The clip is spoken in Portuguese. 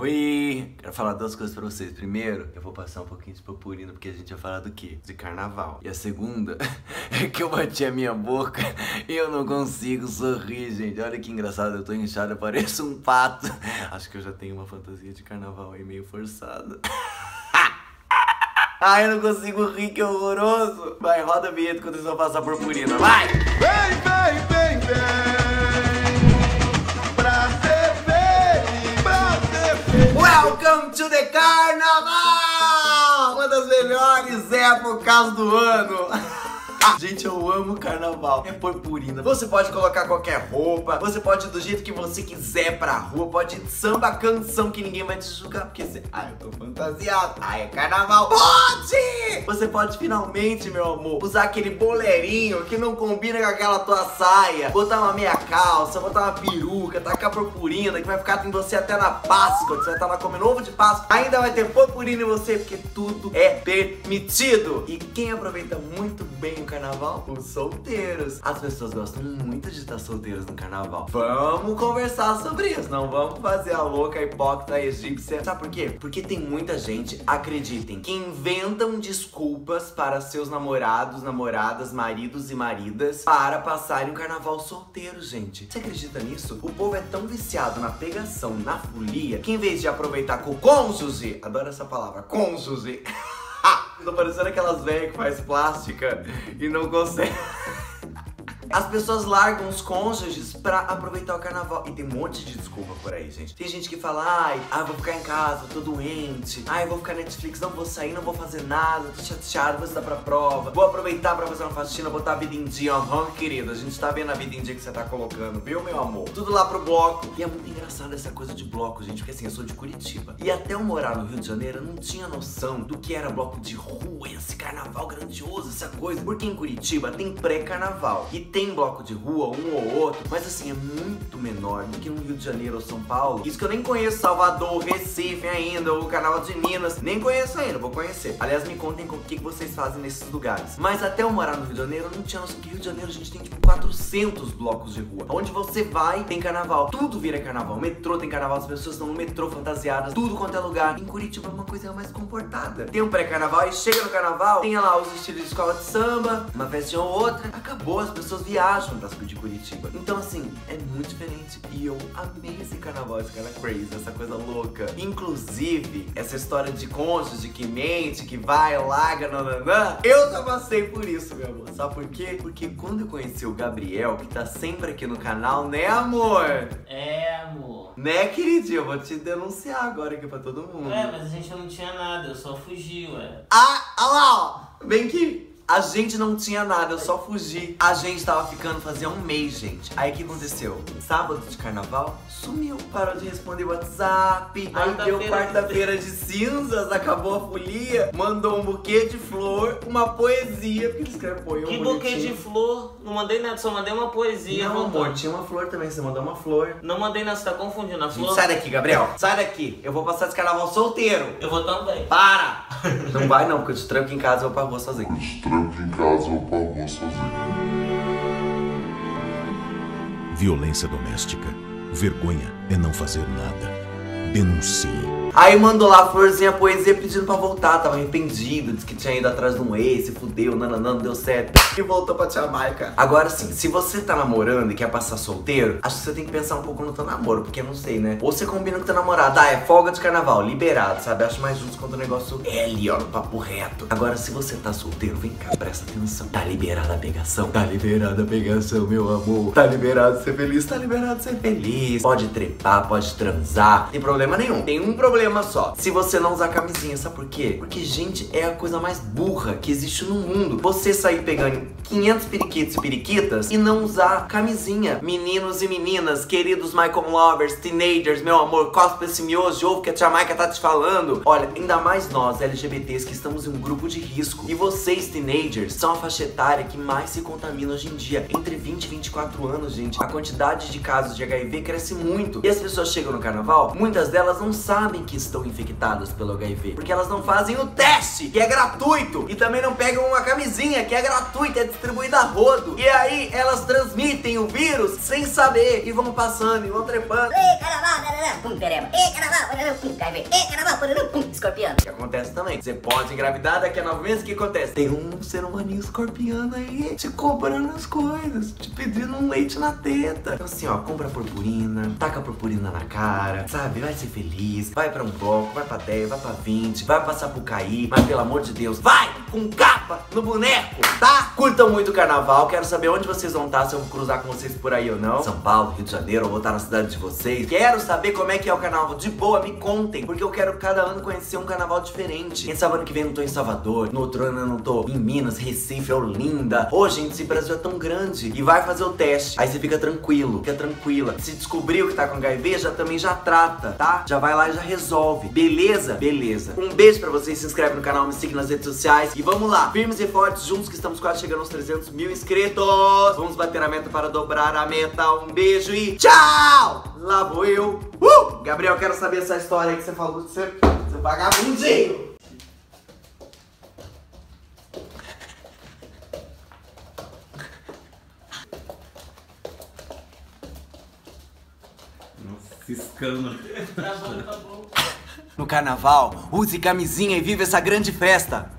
Oi! Quero falar duas coisas pra vocês. Primeiro, eu vou passar um pouquinho de purpurina, porque a gente vai falar do quê? De carnaval. E a segunda é que eu bati a minha boca e eu não consigo sorrir, gente. Olha que engraçado, eu tô inchado, eu pareço um pato. Acho que eu já tenho uma fantasia de carnaval aí meio forçada. Ai, eu não consigo rir, que horroroso. Vai, roda a vinheta quando vocês vão passar purpurina, vai! Vem, vem, vem, vem! Welcome to the Carnaval! Uma das melhores épocas do ano! Gente, eu amo carnaval. É purpurina. Você pode colocar qualquer roupa, você pode ir do jeito que você quiser pra rua, pode ir de samba, canção, que ninguém vai te julgar, porque você... Ai, eu tô fantasiado. Ai, é carnaval. Pode! Você pode finalmente, meu amor, usar aquele boleirinho que não combina com aquela tua saia, botar uma meia calça, botar uma peruca, tacar purpurina, que vai ficar em você até na Páscoa, que você vai estar lá comendo ovo de Páscoa. Ainda vai ter purpurina em você, porque tudo é permitido. E quem aproveita muito bem o carnaval? Os solteiros. As pessoas gostam muito de estar solteiras no carnaval. Vamos conversar sobre isso. Não vamos fazer a louca, a hipócrita, a egípcia. Sabe por quê? Porque tem muita gente, acreditem, que inventam desculpas para seus namorados, namoradas, maridos e maridas para passarem um carnaval solteiro, gente. Você acredita nisso? O povo é tão viciado na pegação, na folia, que em vez de aproveitar com o cônjuge, adoro essa palavra, cônjuge. Tô parecendo aquelas velhas que faz plástica e não consegue. As pessoas largam os cônjuges pra aproveitar o carnaval. E tem um monte de desculpa por aí, gente. Tem gente que fala, ai, vou ficar em casa, tô doente. Ai, vou ficar na Netflix, não vou sair, não vou fazer nada. Tô chateado, vou estudar pra prova. Vou aproveitar pra fazer uma faxina, botar a vida em dia. Aham, querida, a gente tá vendo a vida em dia que você tá colocando, viu, meu amor? Tudo lá pro bloco. E é muito engraçado essa coisa de bloco, gente. Porque assim, eu sou de Curitiba. E até eu morar no Rio de Janeiro, eu não tinha noção do que era bloco de rua, esse carnaval grandioso, essa coisa. Porque em Curitiba tem pré-carnaval. E tem bloco de rua, um ou outro, mas assim, é muito menor do que no Rio de Janeiro ou São Paulo. Isso que eu nem conheço Salvador, Recife ainda, o Carnaval de Minas. Nem conheço ainda, vou conhecer. Aliás, me contem o que vocês fazem nesses lugares. Mas até eu morar no Rio de Janeiro, eu não tinha noção que Rio de Janeiro a gente tem tipo 400 blocos de rua. Onde você vai, tem carnaval. Tudo vira carnaval. O metrô tem carnaval, as pessoas estão no metrô fantasiadas, tudo quanto é lugar. Em Curitiba, uma coisa é mais comportada. Tem um pré-carnaval e chega no carnaval, tem lá os estilos de escola de samba, uma festinha ou outra. Acabou, as pessoas viajam pra de Curitiba. Então, assim, é muito diferente. E eu amei esse carnaval, esse cara crazy, essa coisa louca. Inclusive, essa história de cônjuge que mente, que vai, larga, nananã. Eu já passei por isso, meu amor. Sabe por quê? Porque quando eu conheci o Gabriel, que tá sempre aqui no canal, né, amor? É, amor. Né, queridinho? Eu vou te denunciar agora aqui pra todo mundo. É, mas a gente não tinha nada, eu só fugi, ué. Ah, olha lá, ó. Vem aqui. A gente não tinha nada, eu só fugi. A gente tava ficando fazia um mês, gente. Aí o que aconteceu? Sábado de carnaval, sumiu. Parou de responder WhatsApp. Aí deu quarta-feira de cinzas, acabou a folia. Mandou um buquê de flor, uma poesia. Porque ele escreve poema. Que buquê de flor? Não mandei nada, só mandei uma poesia. Não, amor, tinha uma flor também, você mandou uma flor. Não mandei nada, você tá confundindo a flor. Sai daqui, Gabriel. Sai daqui. Eu vou passar esse carnaval solteiro. Eu vou também. Para! Não vai não, porque eu te tranco em casa e eu vou pra rua sozinho. Em casa eu pago sozinho. Violência doméstica. Vergonha é não fazer nada. Denuncie. Aí mandou lá a florzinha, a poesia, pedindo pra voltar. Tava arrependido, disse que tinha ido atrás de um ex, se fudeu, nananã, não deu certo. E voltou pra Tiamaica. Agora sim, se você tá namorando e quer passar solteiro, acho que você tem que pensar um pouco no teu namoro, porque eu não sei, né? Ou você combina com teu namorado, é folga de carnaval, liberado, sabe? Acho mais justo quando o negócio é ali, ó, no papo reto. Agora, se você tá solteiro, vem cá, presta atenção. Tá liberada a pegação? Tá liberada a pegação, meu amor. Tá liberado ser feliz? Tá liberado ser feliz. Pode trepar, pode transar, não tem problema nenhum. Tem um problema. Só, se você não usar camisinha, sabe por quê? Porque, gente, é a coisa mais burra que existe no mundo. Você sair pegando 500 periquitos e periquitas e não usar camisinha. Meninos e meninas, queridos Michael Lovers, teenagers, meu amor, cospe esse miojo, ouve que a Tiamaica tá te falando. Olha, ainda mais nós, LGBTs, que estamos em um grupo de risco. E vocês, teenagers, são a faixa etária que mais se contamina hoje em dia. Entre 20 e 24 anos, gente, a quantidade de casos de HIV cresce muito. E as pessoas chegam no carnaval, muitas delas não sabem que estão infectadas pelo HIV, porque elas não fazem o teste, que é gratuito, e também não pegam uma camisinha, que é gratuita, é distribuída a rodo. E aí elas transmitem o vírus sem saber e vão passando e vão trepando. Escorpião. Que acontece também. Você pode engravidar daqui a 9 meses, o que acontece? Tem um ser humaninho escorpiano aí te cobrando as coisas, te pedindo um leite na teta. Então assim, ó, compra purpurina, taca purpurina na cara, sabe? Vai ser feliz, vai pra um bloco, vai pra 10, vai pra 20, vai pra Sapucaí, mas pelo amor de Deus, vai com capa no boneco, tá? Curtam muito o carnaval, quero saber onde vocês vão estar, se eu vou cruzar com vocês por aí ou não. São Paulo, Rio de Janeiro, eu vou estar na cidade de vocês. Quero saber como é que é o carnaval de boa, me contem, porque eu quero cada ano conhecer um carnaval diferente. Quem sabe ano que vem eu não tô em Salvador, no outro ano eu não tô em Minas, Recife, Olinda. Ô, gente, esse Brasil é tão grande. E vai fazer o teste, aí você fica tranquilo, fica tranquila. Se descobriu que tá com HIV, já também já trata, tá? Já vai lá e já resolve, beleza? Beleza. Um beijo pra vocês, se inscreve no canal, me siga nas redes sociais. E vamos lá, firmes e fortes, juntos que estamos quase chegando aos 300.000 inscritos. Vamos bater a meta para dobrar a meta. Um beijo e tchau! Lá vou eu. Gabriel, quero saber essa história aí que você falou de ser vagabundinho. No carnaval, use camisinha e vive essa grande festa.